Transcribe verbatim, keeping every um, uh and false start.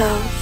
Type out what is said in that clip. goes.